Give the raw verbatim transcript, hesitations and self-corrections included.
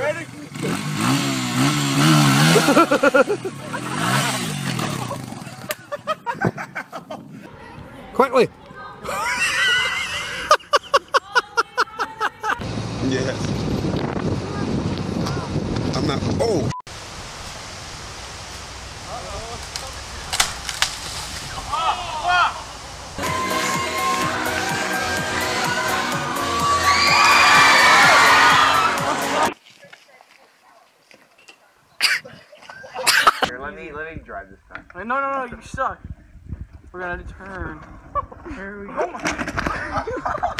Ready? Quickly! Yes. I'm not. Oh! Let me let me drive this time. No, no, no, you suck. We're gonna turn. There we go.